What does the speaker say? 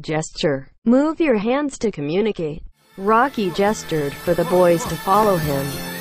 Gesture. Move your hands to communicate. Rocky gestured for the boys to follow him.